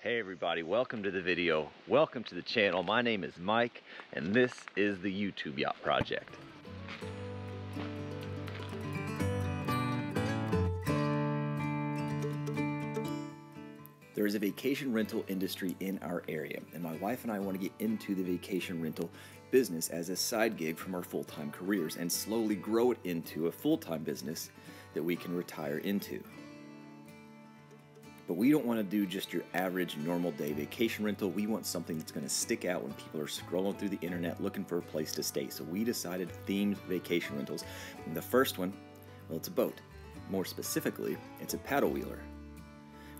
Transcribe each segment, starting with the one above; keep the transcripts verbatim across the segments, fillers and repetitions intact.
Hey everybody, welcome to the video. Welcome to the channel. My name is Mike and this is the YouTube Yacht Project. There is a vacation rental industry in our area and my wife and I want to get into the vacation rental business as a side gig from our full-time careers and slowly grow it into a full-time business that we can retire into. But we don't want to do just your average normal day vacation rental. We want something that's going to stick out when people are scrolling through the internet looking for a place to stay. So we decided themed vacation rentals. And the first one, well, it's a boat. More specifically, it's a paddle wheeler.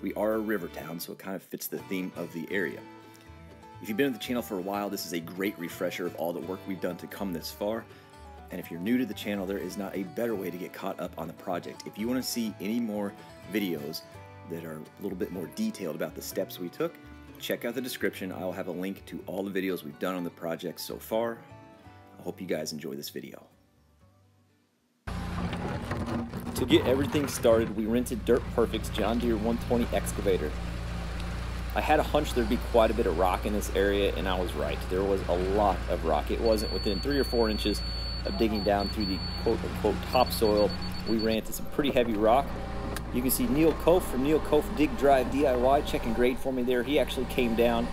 We are a river town, so it kind of fits the theme of the area. If you've been on the channel for a while, this is a great refresher of all the work we've done to come this far. And if you're new to the channel, there is not a better way to get caught up on the project. If you want to see any more videos that are a little bit more detailed about the steps we took, check out the description. I'll have a link to all the videos we've done on the project so far. I hope you guys enjoy this video. To get everything started, we rented Dirt Perfect's John Deere one twenty excavator. I had a hunch there'd be quite a bit of rock in this area, and I was right. There was a lot of rock. It wasn't within three or four inches of digging down through the quote-unquote topsoil. We ran into some pretty heavy rock. You can see Neil Koch from Neil Koch Dig Drive D I Y checking grade for me there. He actually came down.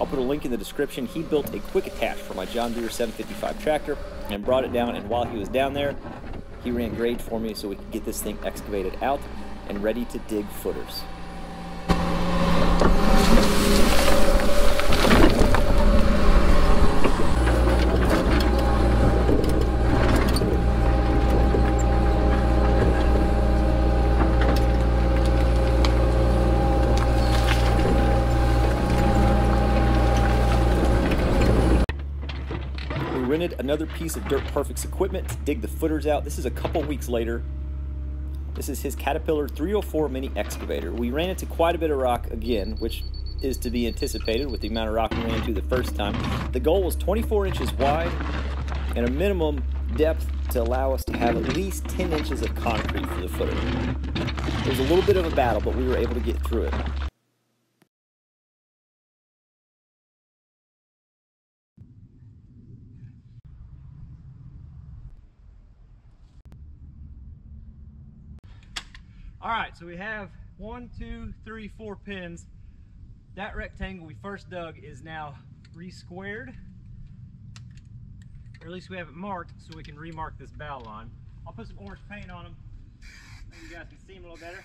I'll put a link in the description. He built a quick attach for my John Deere seven fifty-five tractor and brought it down. And while he was down there, he ran grade for me so we could get this thing excavated out and ready to dig footers. Another piece of Dirt Perfect's equipment to dig the footers out. This is a couple weeks later. This is his Caterpillar three oh four mini excavator. We ran into quite a bit of rock again, which is to be anticipated with the amount of rock we ran into the first time. The goal was twenty-four inches wide and a minimum depth to allow us to have at least ten inches of concrete for the footer. It was a little bit of a battle, but we were able to get through it. All right, so we have one, two, three, four pins. That rectangle we first dug is now re-squared, or at least we have it marked so we can remark this bow line. I'll put some orange paint on them so you guys can see them a little better.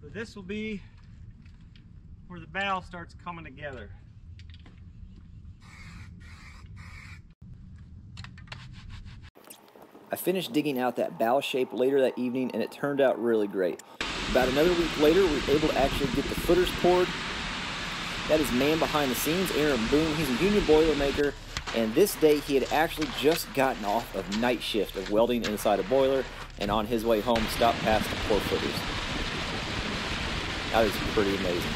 So this will be where the bow starts coming together. I finished digging out that bow shape later that evening and it turned out really great. About another week later, we were able to actually get the footers poured. That is man behind the scenes, Aaron Boone. He's a union boilermaker, and this day he had actually just gotten off of night shift of welding inside a boiler, and on his way home stopped past the pour footers. That is pretty amazing.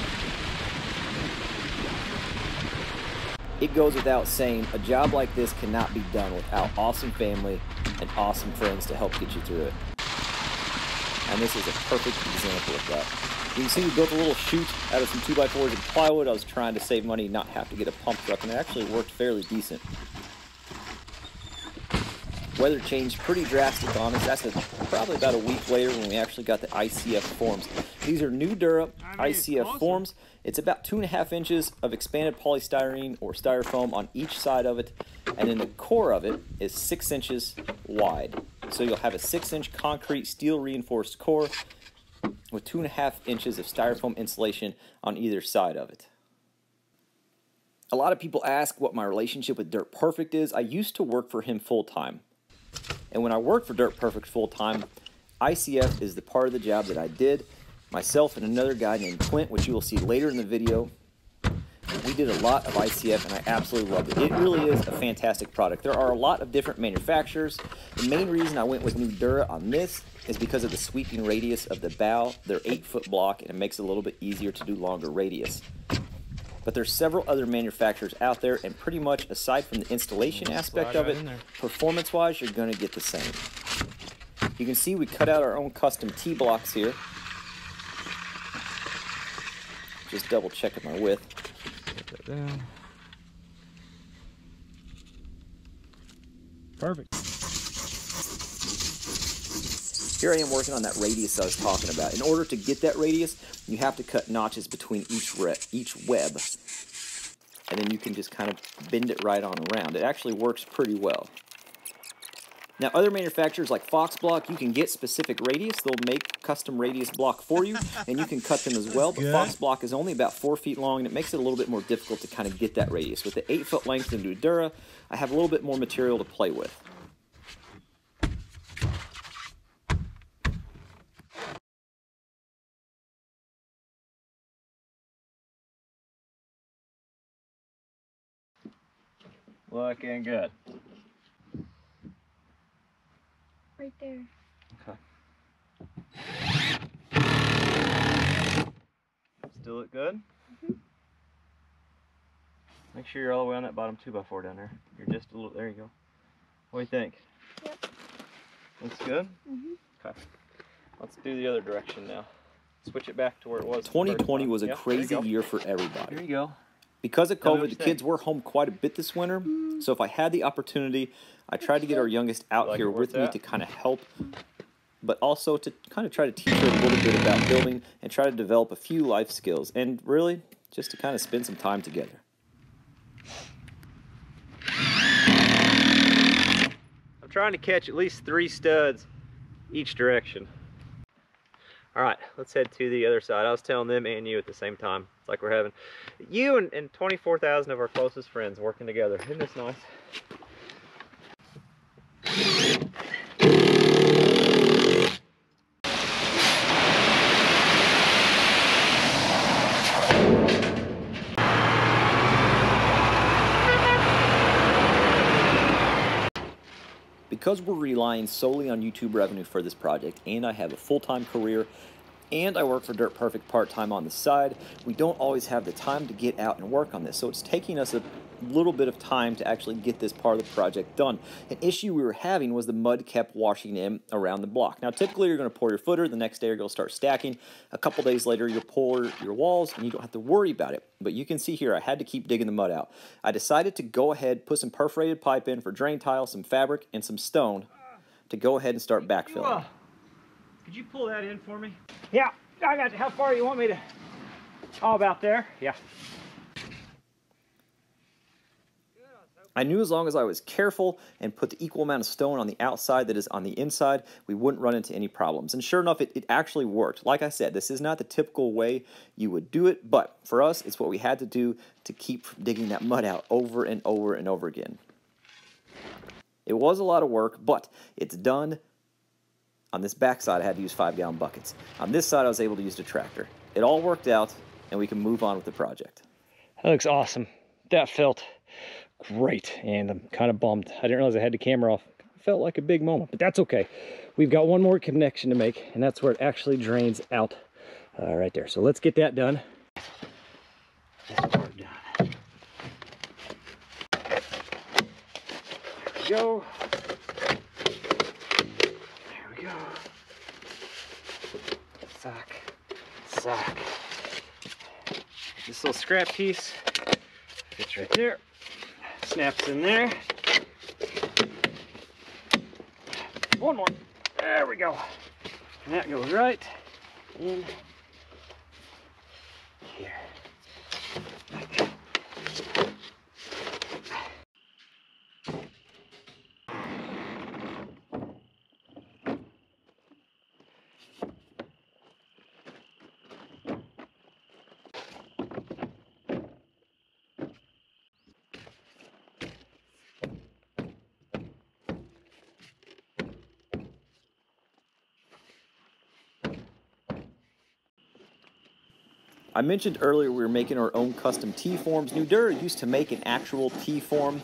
It goes without saying, a job like this cannot be done without awesome family and awesome friends to help get you through it. And this is a perfect example of that. You can see we built a little chute out of some two by fours and plywood. I was trying to save money, not have to get a pump truck, and it actually worked fairly decent. Weather changed pretty drastic on us. That's a, probably about a week later when we actually got the I C F forms. These are Nudura I C F forms. It's about two and a half inches of expanded polystyrene or styrofoam on each side of it. And then the core of it is six inches wide. So you'll have a six inch concrete steel reinforced core with two and a half inches of styrofoam insulation on either side of it. A lot of people ask what my relationship with Dirt Perfect is. I used to work for him full time. And when I worked for Dirt Perfect full-time, I C F is the part of the job that I did. Myself and another guy named Clint, which you will see later in the video, we did a lot of I C F and I absolutely loved it. It really is a fantastic product. There are a lot of different manufacturers. The main reason I went with Nudura on this is because of the sweeping radius of the bow. They're eight-foot block and it makes it a little bit easier to do longer radius. But there's several other manufacturers out there, and pretty much aside from the installation aspect of it, performance-wise, you're going to get the same. You can see we cut out our own custom T-blocks here. Just double checking my width. Put that down. Perfect. Here I am working on that radius I was talking about. In order to get that radius, you have to cut notches between each rep, each web. And then you can just kind of bend it right on around. It actually works pretty well. Now, other manufacturers like Fox Block, you can get specific radius. They'll make custom radius block for you, and you can cut them as well. But good. Fox Block is only about four feet long, and it makes it a little bit more difficult to kind of get that radius. With the eight-foot length in Nudura, I have a little bit more material to play with. Looking good. Right there. Okay. Still look good? Mm-hmm. Make sure you're all the way on that bottom two by four down there. You're just a little, there you go. What do you think? Yep. Looks good? Mm-hmm. Okay. Let's do the other direction now. Switch it back to where it was. twenty twenty was a crazy year for everybody. There you go. Because of COVID, the kids were home quite a bit this winter, so if I had the opportunity, I tried to get our youngest out here with me to kind of help, but also to kind of try to teach her a little bit about building and try to develop a few life skills, and really, just to kind of spend some time together. I'm trying to catch at least three studs each direction. All right, let's head to the other side. I was telling them and you at the same time. It's like we're having you and, and twenty-four thousand of our closest friends working together. Isn't this nice? Because we're relying solely on YouTube revenue for this project, and I have a full-time career, and I work for Dirt Perfect part-time on the side, we don't always have the time to get out and work on this, so it's taking us a little bit of time to actually get this part of the project done. An issue we were having was the mud kept washing in around the block. Now, typically you're going to pour your footer, the next day you're going to start stacking, a couple days later you'll pour your walls, and you don't have to worry about it. But you can see here, I had to keep digging the mud out. I decided to go ahead, put some perforated pipe in for drain tile, some fabric, and some stone to go ahead and start backfilling. You, uh, could you pull that in for me? Yeah, I got you. How far do you want me to? Oh, about there? Yeah. I knew as long as I was careful and put the equal amount of stone on the outside that is on the inside, we wouldn't run into any problems. And sure enough, it, it actually worked. Like I said, this is not the typical way you would do it, but for us, it's what we had to do to keep from digging that mud out over and over and over again. It was a lot of work, but it's done. On this back side, I had to use five-gallon buckets. On this side, I was able to use the tractor. It all worked out, and we can move on with the project. That looks awesome. That felt great, and I'm kind of bummed. I didn't realize I had the camera off. It felt like a big moment, but that's okay. We've got one more connection to make, and that's where it actually drains out uh, right there. So let's get that done. This part done. There we go. There we go. Sock, sock. This little scrap piece fits right there. Snaps in there. One more. There we go. And that goes right in here. Like I mentioned earlier we were making our own custom T-forms. Nudura used to make an actual T-form,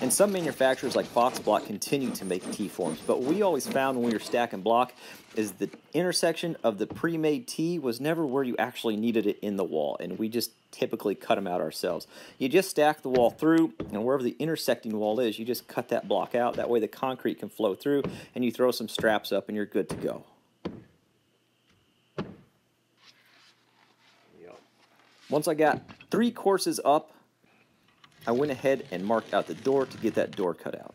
and some manufacturers like Fox Block continue to make T-forms. But what we always found when we were stacking block is the intersection of the pre-made T was never where you actually needed it in the wall, and we just typically cut them out ourselves. You just stack the wall through, and wherever the intersecting wall is, you just cut that block out. That way the concrete can flow through, and you throw some straps up, and you're good to go. Once I got three courses up, I went ahead and marked out the door to get that door cut out.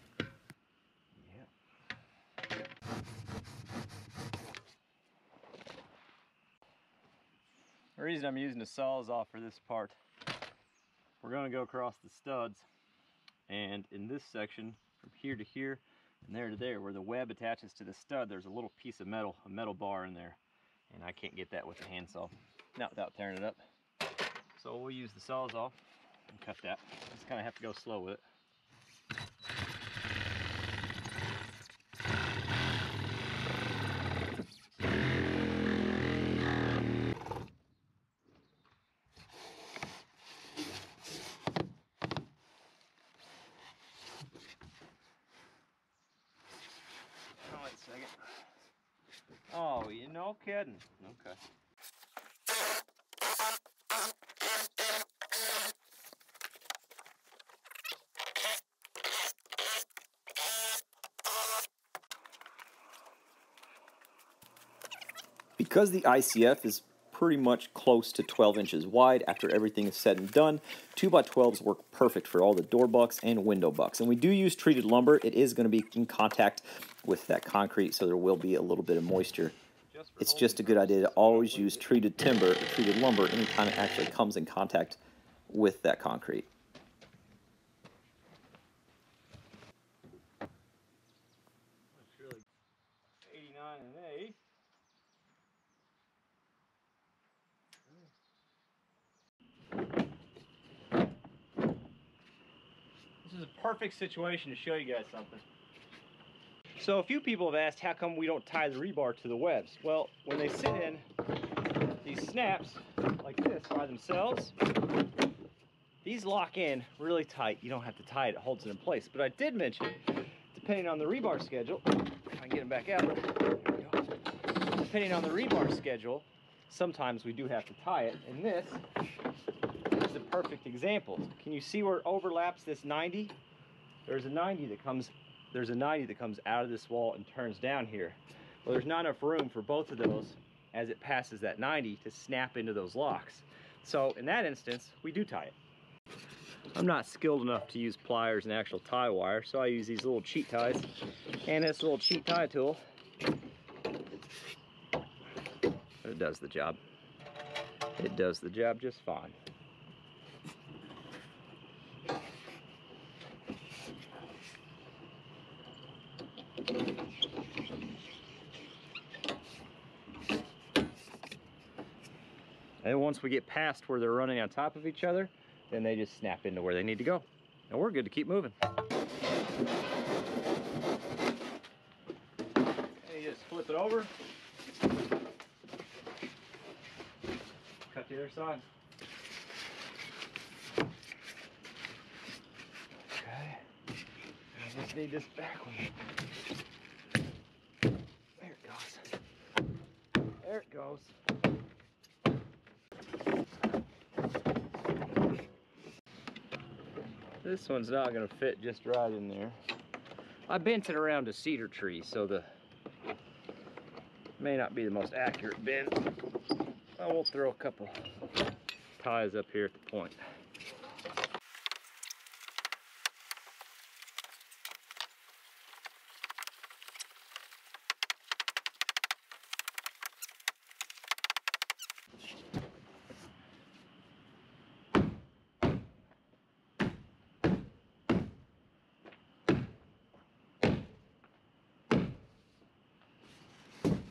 The reason I'm using a sawzall for this part, we're going to go across the studs, and in this section, from here to here, and there to there, where the web attaches to the stud, there's a little piece of metal, a metal bar in there, and I can't get that with a handsaw, not without tearing it up. So we'll use the sawzall and cut that. Just kind of have to go slow with it. Oh, wait a second. Oh, you're no kidding. Okay. Because the I C F is pretty much close to twelve inches wide after everything is said and done, two by twelves work perfect for all the door bucks and window bucks. And we do use treated lumber. It is going to be in contact with that concrete, so there will be a little bit of moisture. It's just a good idea to always use treated timber or treated lumber anytime it actually comes in contact with that concrete. This is a perfect situation to show you guys something. So a few people have asked how come we don't tie the rebar to the webs. Well, when they sit in, these snaps like this by themselves, these lock in really tight. You don't have to tie it, it holds it in place. But I did mention, depending on the rebar schedule, if I can get them back out, there we go. Depending on the rebar schedule, sometimes we do have to tie it, and this is a perfect example. Can you see where it overlaps this ninety? There's a ninety that comes, there's a ninety that comes out of this wall and turns down here. Well, there's not enough room for both of those as it passes that ninety to snap into those locks. So in that instance, we do tie it. I'm not skilled enough to use pliers and actual tie wire, so I use these little cheat ties and this little cheat tie tool. It does the job. It does the job just fine. And once we get past where they're running on top of each other, then they just snap into where they need to go. And we're good to keep moving. And you just flip it over. Cut the other side. Okay. I just need this back one. There it goes. There it goes. This one's not going to fit just right in there. I bent it around a cedar tree, so the may not be the most accurate bend. I will throw a couple ties up here at the point.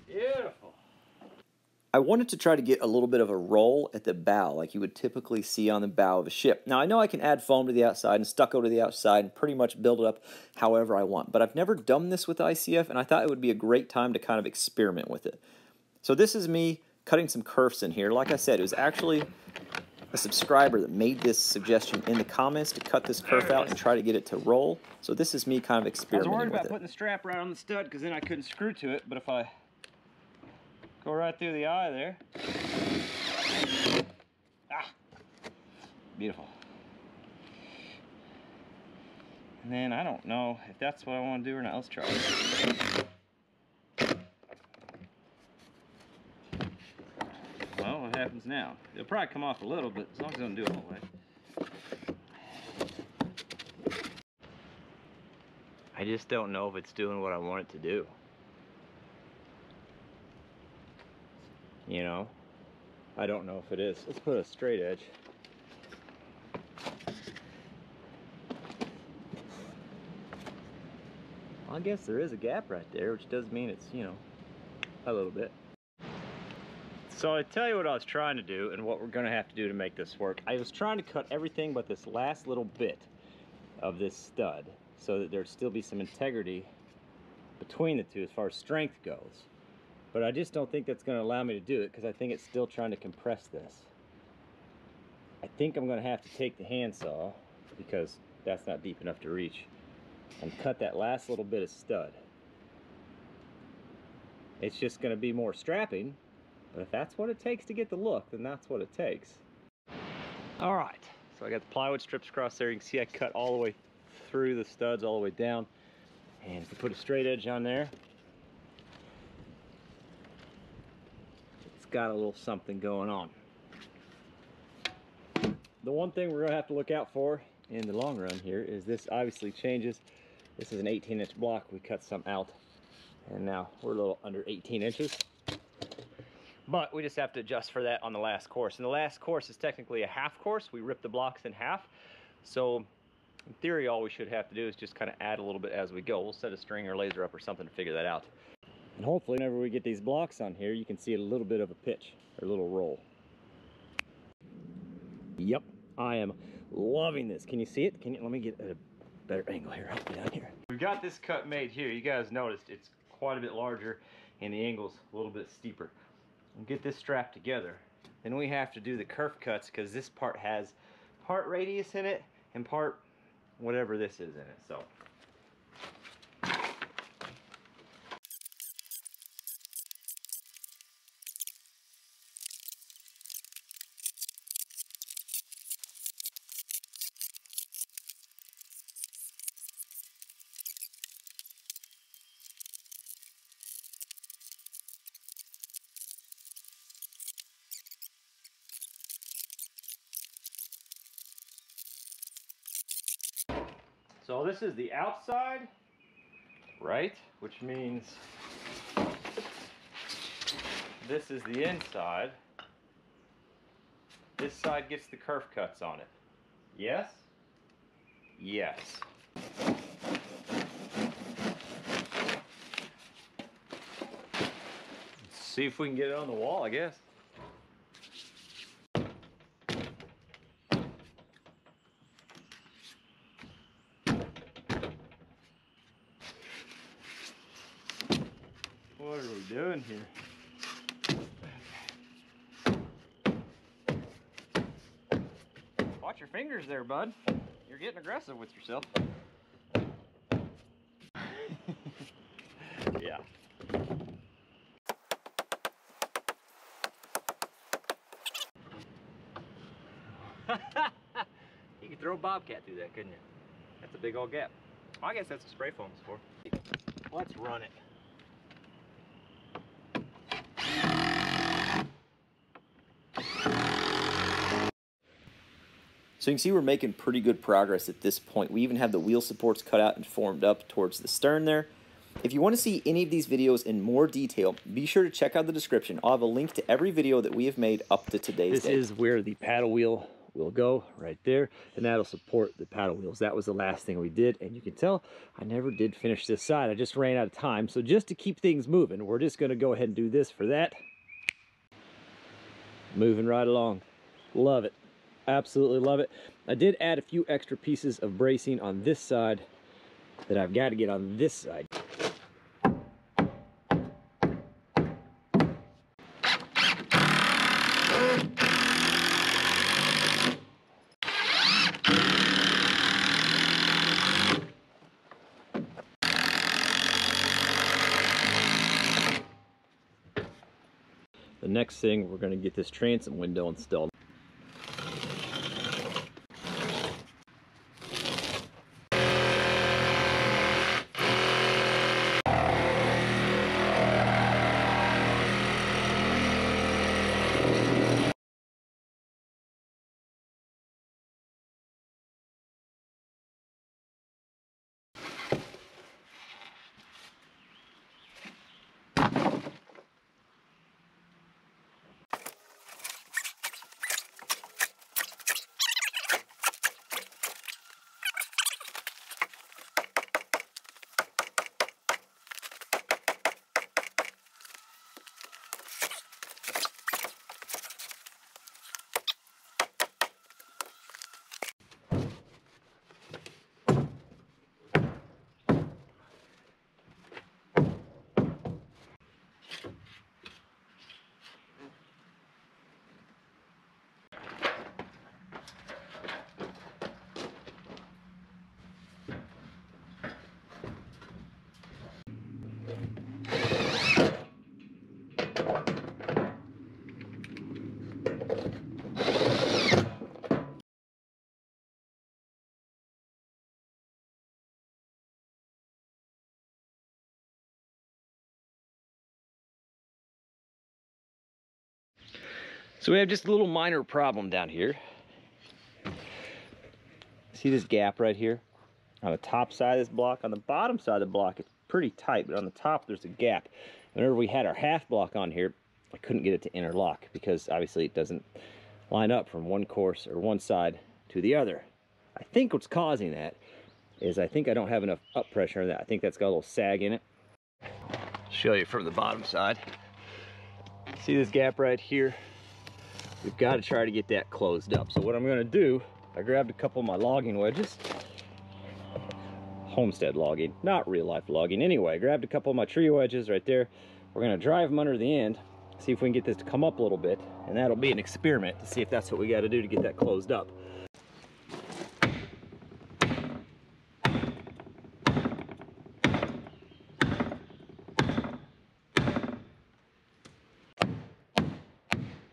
Beautiful. I wanted to try to get a little bit of a roll at the bow, like you would typically see on the bow of a ship. Now, I know I can add foam to the outside and stucco to the outside and pretty much build it up however I want, but I've never done this with I C F, and I thought it would be a great time to kind of experiment with it. So this is me cutting some kerfs in here. Like I said, it was actually a subscriber that made this suggestion in the comments to cut this kerf out and try to get it to roll. So this is me kind of experimenting with it. I was worried about it. Putting the strap right on the stud because then I couldn't screw to it, but if I go right through the eye there. Ah, beautiful. And then I don't know if that's what I want to do or not. Let's try it. Well, what happens now? It'll probably come off a little, but as long as it doesn't do it all the way. I just don't know if it's doing what I want it to do. You know? I don't know if it is. Let's put a straight edge. I guess there is a gap right there, which does mean it's, you know, a little bit. So I tell you what I was trying to do and what we're gonna have to do to make this work. I was trying to cut everything but this last little bit of this stud so that there'd still be some integrity between the two as far as strength goes. But I just don't think that's gonna allow me to do it because I think it's still trying to compress this. I think I'm gonna have to take the handsaw because that's not deep enough to reach and cut that last little bit of stud. It's just gonna be more strapping, but if that's what it takes to get the look, then that's what it takes. All right, so I got the plywood strips across there. You can see I cut all the way through the studs, all the way down. And if you put a straight edge on there, got a little something going on. The one thing we're gonna have to look out for in the long run here is this obviously changes. This is an eighteen inch block. We cut some out and now we're a little under eighteen inches, but we just have to adjust for that on the last course. And the last course is technically a half course. We rip the blocks in half, so in theory all we should have to do is just kind of add a little bit as we go. We'll set a string or laser up or something to figure that out. And hopefully whenever we get these blocks on here, you can see a little bit of a pitch or a little roll. Yep, I am loving this. Can you see it? Can you, let me get a better angle here, up down here. We've got this cut made here. You guys noticed it's quite a bit larger and the angle's a little bit steeper. We'll get this strapped together. Then we have to do the kerf cuts because this part has part radius in it and part whatever this is in it, so. So this is the outside, right? Which means this is the inside. This side gets the kerf cuts on it. Yes? Yes. Let's see if we can get it on the wall, I guess. What are we doing here? Watch your fingers there, bud. You're getting aggressive with yourself. Yeah. You could throw a bobcat through that, couldn't you? That's a big old gap. Well, I guess that's what spray foam's for. Let's run it. So you can see we're making pretty good progress at this point. We even have the wheel supports cut out and formed up towards the stern there. If you want to see any of these videos in more detail, be sure to check out the description. I'll have a link to every video that we have made up to today's day. This is where the paddle wheel will go, right there, and that'll support the paddle wheels. That was the last thing we did, and you can tell I never did finish this side. I just ran out of time, so just to keep things moving, we're just going to go ahead and do this for that. Moving right along. Love it. Absolutely love it. I did add a few extra pieces of bracing on this side that I've got to get on this side. The next thing, we're going to get this transom window installed. So we have just a little minor problem down here. See this gap right here? On the top side of this block, on the bottom side of the block, it's pretty tight, but on the top there's a gap. Whenever we had our half block on here, I couldn't get it to interlock because obviously it doesn't line up from one course or one side to the other. I think what's causing that is I think I don't have enough up pressure on that. I think that's got a little sag in it. Show you from the bottom side. See this gap right here? We've got to try to get that closed up. So what I'm going to do, I grabbed a couple of my logging wedges. Homestead logging, not real life logging. Anyway, I grabbed a couple of my tree wedges right there. We're going to drive them under the end, see if we can get this to come up a little bit. And that'll be an experiment to see if that's what we got to do to get that closed up.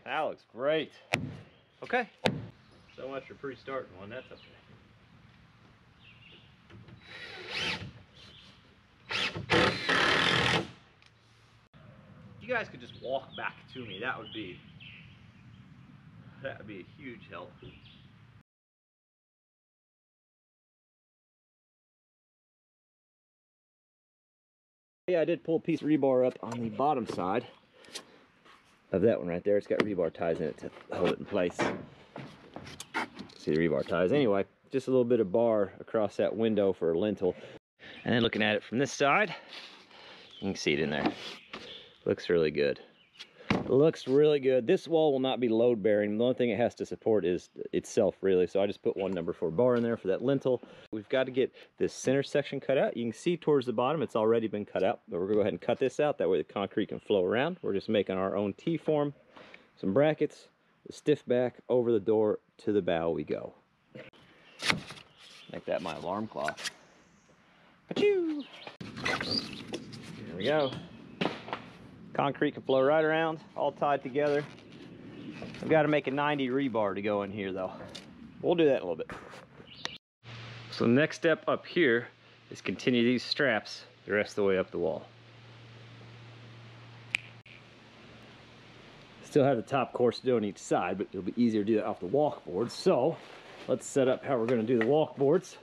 That looks great. Okay. So much for pre-starting one. That's okay. You guys could just walk back to me. That would be that would be a huge help. Yeah, I did pull a piece of rebar up on the bottom side of that one right there. It's got rebar ties in it to hold it in place. See the rebar ties. Anyway, just a little bit of bar across that window for a lintel. And then looking at it from this side, you can see it in there. Looks really good. Looks really good. This wall will not be load bearing. The only thing it has to support is itself, really. So I just put one number four bar in there for that lintel. We've got to get this center section cut out. You can see towards the bottom, it's already been cut out, but we're gonna go ahead and cut this out. That way the concrete can flow around. We're just making our own T-form, some brackets, the stiff back over the door to the bow we go. Make that my alarm clock. Achoo! Here we go. Concrete can flow right around, all tied together. I've got to make a ninety rebar to go in here though. We'll do that in a little bit. So the next step up here is continue these straps the rest of the way up the wall. Still have the top course to do on each side, but it'll be easier to do that off the walk boards. So let's set up how we're going to do the walk boards.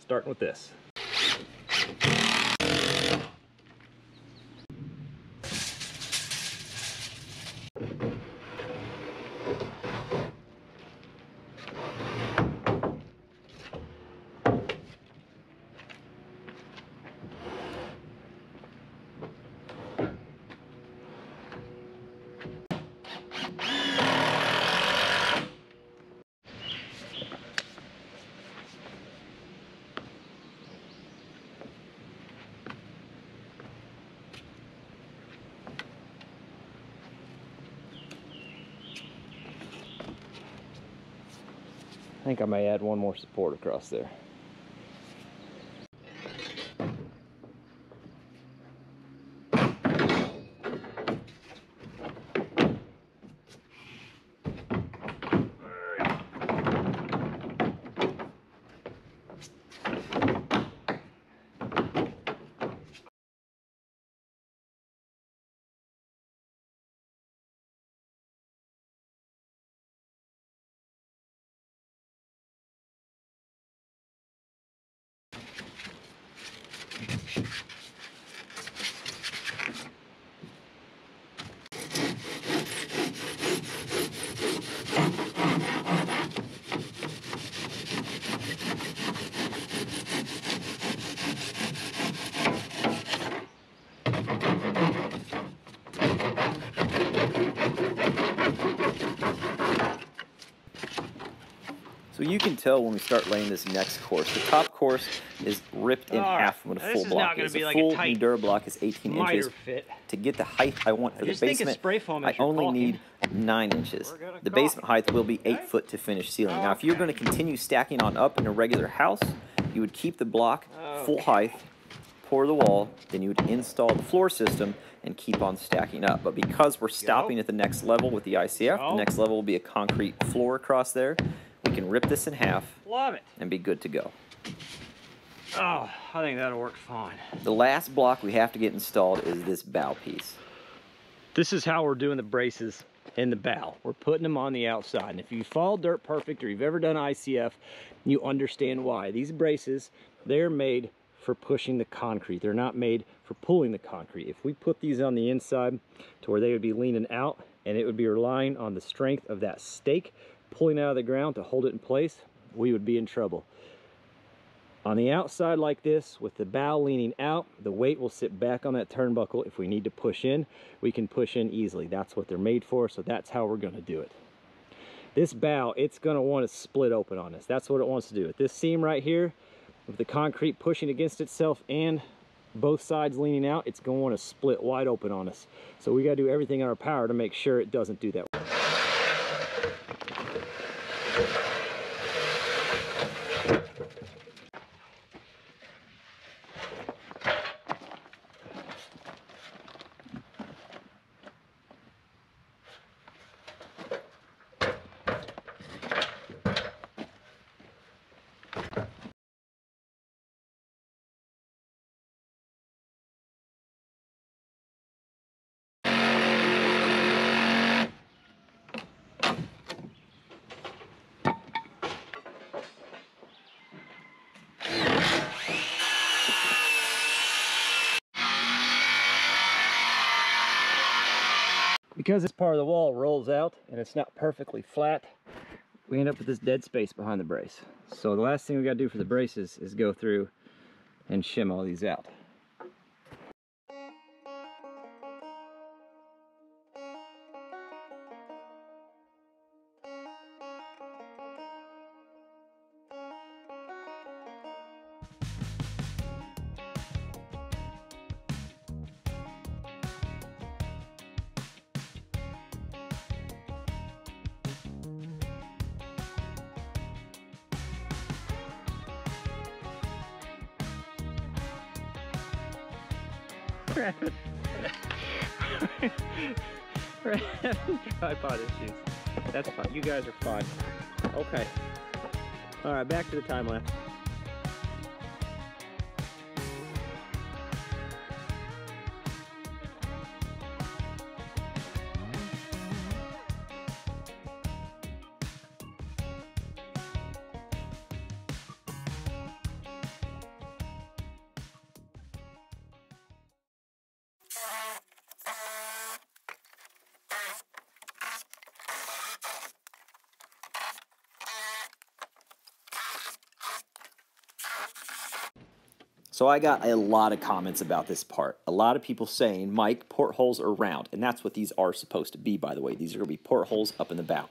Starting with this. I think I may add one more support across there. So you can tell when we start laying this next course. The top course is ripped in right. half when a full block is. A like full Nudura block is eighteen inches. Fit. To get the height I want for I the basement, spray foam I only caulking. need nine inches. The basement height will be eight foot to finish ceiling. Okay. Now, if you're going to continue stacking on up in a regular house, you would keep the block okay. full height, pour the wall, then you would install the floor system and keep on stacking up. But because we're stopping Yo. at the next level with the I C F, Yo. the next level will be a concrete floor across there. We can rip this in half Love it. and be good to go. Oh, I think that'll work fine. The last block we have to get installed is this bow piece. This is how we're doing the braces and the bow. We're putting them on the outside. And if you follow Dirt Perfect or you've ever done I C F, you understand why. These braces, they're made for pushing the concrete. They're not made for pulling the concrete. If we put these on the inside to where they would be leaning out and it would be relying on the strength of that stake pulling out of the ground to hold it in place, we would be in trouble. On the outside like this, with the bow leaning out, the weight will sit back on that turnbuckle. If we need to push in, we can push in easily. That's what they're made for, so that's how we're going to do it. This bow, it's going to want to split open on us. That's what it wants to do. At this seam right here, with the concrete pushing against itself and both sides leaning out, it's going to want to split wide open on us. So we got to do everything in our power to make sure it doesn't do that. Because this part of the wall rolls out and it's not perfectly flat, we end up with this dead space behind the brace. So the last thing we got to do for the braces is go through and shim all these out. We're having tripod issues. That's fine. You guys are fine. Okay. All right, back to the time lapse. So I got a lot of comments about this part. A lot of people saying, Mike, portholes are round. And that's what these are supposed to be, by the way. These are going to be portholes up in the bow.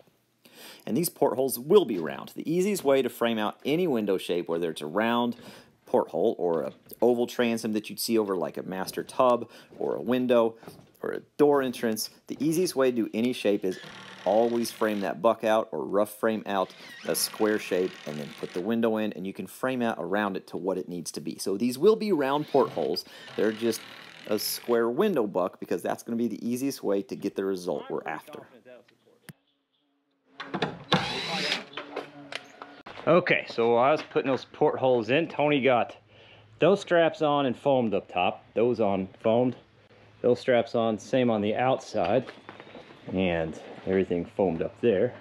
And these portholes will be round. The easiest way to frame out any window shape, whether it's a round porthole or an oval transom that you'd see over like a master tub or a window or a door entrance, the easiest way to do any shape is always frame that buck out or rough frame out a square shape and then put the window in, and you can frame out around it to what it needs to be. So these will be round portholes. They're just a square window buck because that's going to be the easiest way to get the result we're after. Okay, so while I was putting those portholes in, Tony got those straps on and foamed up top. Those on foamed. Those straps on, same on the outside. And everything foamed up there.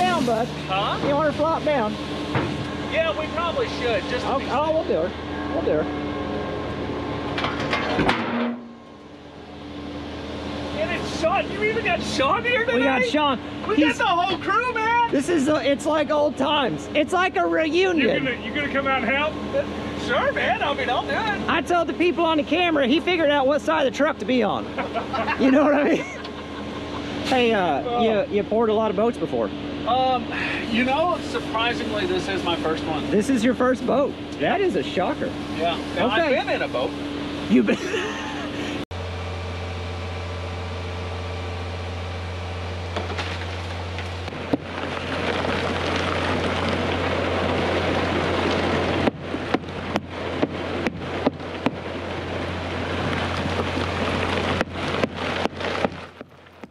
down, bud? Huh? You want her flop down? Yeah, we probably should. Just oh, oh, we'll do her. We'll do her. And it's Sean. You even got Sean here today? We got Sean. We He's, got the whole crew, man. This is, a, it's like old times. It's like a reunion. You're gonna, you're gonna come out and help? Sure, man. I mean, I'll do it. I told the people on the camera, he figured out what side of the truck to be on. You know what I mean? Hey, uh, oh. you, you poured a lot of boats before. Um, you know, surprisingly, this is my first one. This is your first boat. That is a shocker. Yeah. Now, okay. I've been in a boat. You've been...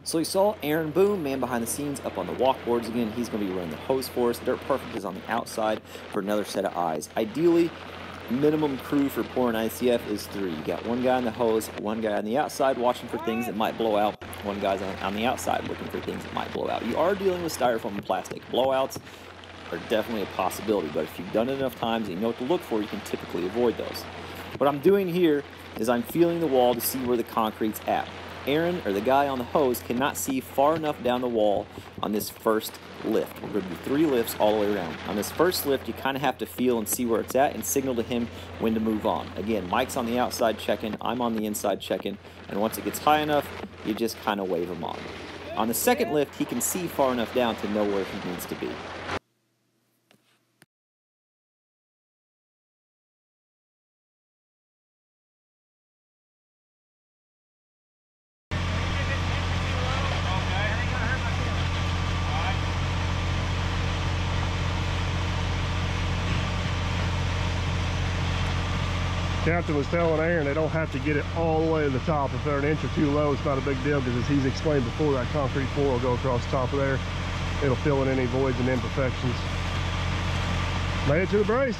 So you saw Aaron Boone, man behind the scenes, up on the walkboards again. He's going to be running the hose for us. Dirt Perfect is on the outside for another set of eyes. Ideally, minimum crew for pouring I C F is three. You got one guy on the hose, one guy on the outside watching for things that might blow out, one guy's on, on the outside looking for things that might blow out. You are dealing with styrofoam and plastic. Blowouts are definitely a possibility, but if you've done it enough times and you know what to look for, you can typically avoid those. What I'm doing here is I'm feeling the wall to see where the concrete's at. Aaron, or the guy on the hose, cannot see far enough down the wall on this first lift. We're going to do three lifts all the way around. On this first lift, you kind of have to feel and see where it's at and signal to him when to move on. Again, Mike's on the outside checking, I'm on the inside checking, and once it gets high enough, you just kind of wave him on. On the second lift, he can see far enough down to know where he needs to be. Captain was telling Aaron they don't have to get it all the way to the top. If they're an inch or two low, it's not a big deal, because as he's explained before, that concrete floor will go across the top of there. It'll fill in any voids and imperfections. Made it to the brace.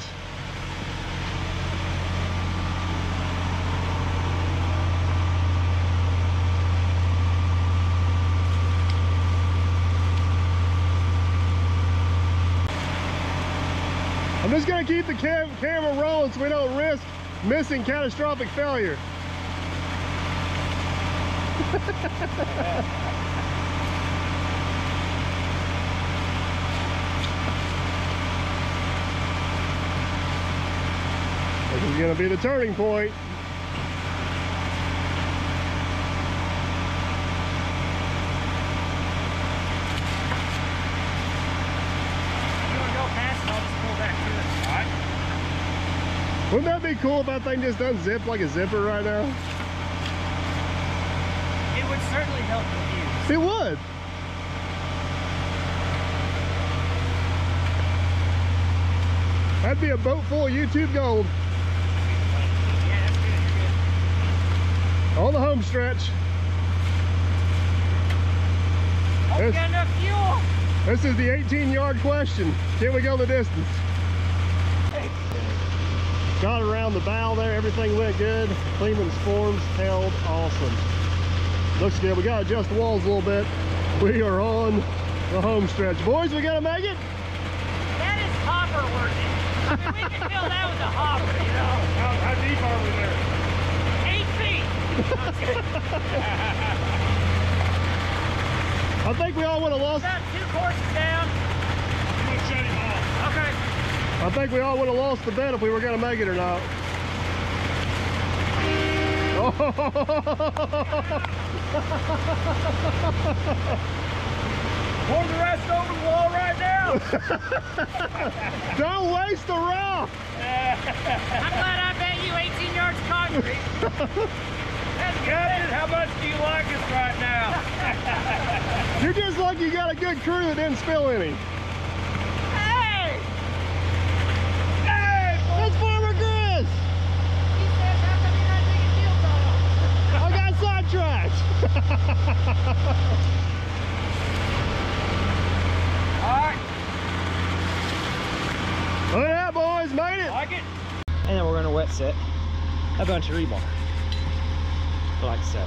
I'm just gonna keep the cam camera rolling so we don't risk missing catastrophic failure. This is going to be the turning point. Wouldn't that be cool if that thing just unzipped like a zipper right now? It would certainly help with you. It would. That'd be a boat full of YouTube gold. Yeah, that's good. You're good. On the home stretch. Hope you got enough fuel. This is the eighteen yard question. Can we go the distance? Got around the bow there, everything went good. Lehman's forms held awesome. Looks good, we gotta adjust the walls a little bit. We are on the home stretch. Boys, we gotta make it? That is hopper worthy. I mean, we can tell that was a hopper, you know. How, how deep are we there? Eight feet. I think we all would have lost. About two courses down. You would shut him off. Okay. I think we all would have lost the bet if we were going to make it or not. Oh. Pour the rest over the wall right now. Don't waste the rock. I'm glad I bet you eighteen yards concrete. That's good. How much do you like us right now? You're just lucky you got a good crew that didn't spill any. All right. Look at that, boys. Made it. Like it. And then we're going to wet set a bunch of rebar. Like so.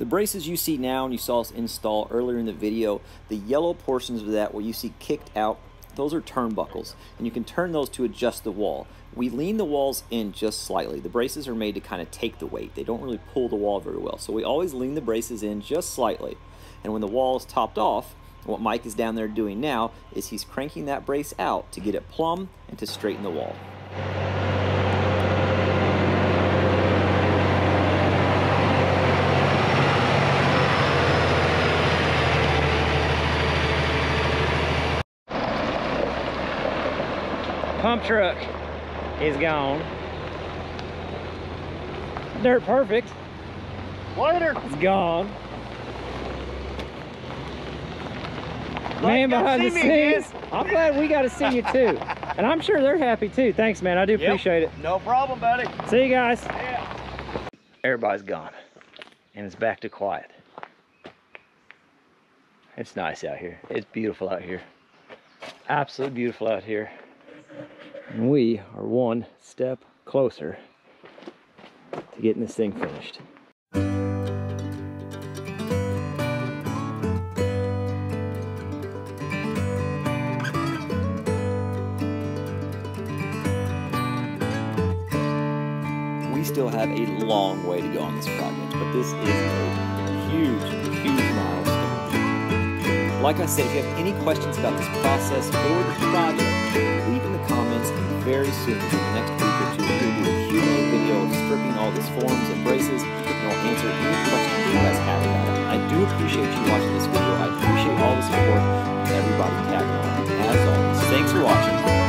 The braces you see now and you saw us install earlier in the video, the yellow portions of that where you see kicked out, those are turnbuckles, and you can turn those to adjust the wall. We lean the walls in just slightly. The braces are made to kind of take the weight. They don't really pull the wall very well, so we always lean the braces in just slightly. And when the wall is topped off, what Mike is down there doing now is he's cranking that brace out to get it plumb and to straighten the wall. Pump truck is gone. Dirt Perfect. Later. It's gone. Like, man behind the scenes. I'm glad we got to see you too. And I'm sure they're happy too. Thanks, man. I do yep. appreciate it. No problem, buddy. See you guys. Yeah. Everybody's gone. And it's back to quiet. It's nice out here. It's beautiful out here. Absolutely beautiful out here. And we are one step closer to getting this thing finished. We still have a long way to go on this project, but this is a huge, huge milestone. Like I said, if you have any questions about this process or this project, leave in the comments, and very soon, in the next week or two, we'll do a Q and A video of stripping all these forms and braces, and I'll answer any questions you guys have about it. I do appreciate you watching this video. I appreciate all the support and everybody tagging along. As always, thanks for watching.